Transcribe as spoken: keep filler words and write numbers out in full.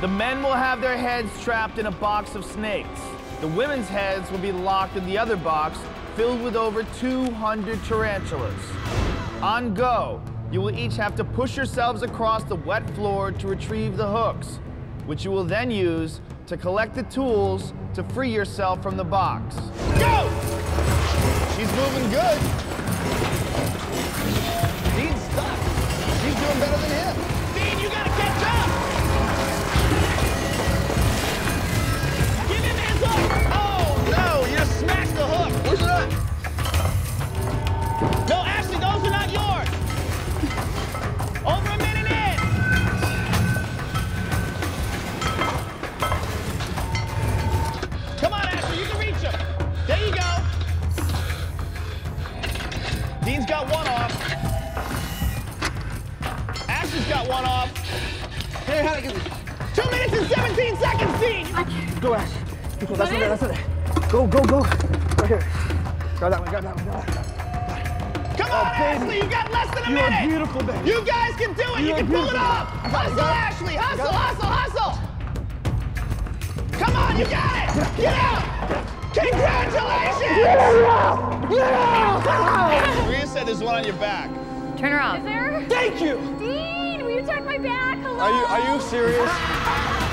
The men will have their heads trapped in a box of snakes. The women's heads will be locked in the other box, filled with over two hundred tarantulas. On go, you will each have to push yourselves across the wet floor to retrieve the hooks, which you will then use to collect the tools to free yourself from the box. Go! She's moving good. Dean's stuck. She's doing better than him. Dean, you gotta catch up! Give him his hook! Oh, no, you just smacked the hook. Where's that? No, Ashley, those are not yours. Over a minute. There you go. Dean's got one off. Ashley's got one off. Hey, how do you... Two minutes and seventeen seconds, Dean. I can't. Go, Ash. Go, that's it. That's it. Go, go, go. Right here. Grab that one. Grab that one. Grab that. Come on, oh, Ashley. You got less than a you minute. You are beautiful, baby. You guys can do it. You, you can pull it off. Hustle, it. Ashley. Hustle, hustle, hustle. Come on, you got it. Get out. Congratulations! Yeah, yeah, yeah. Rhea said there's one on your back. Turn around. Is there? Thank you! Dean, will you turn my back? Hello? Are you, are you serious?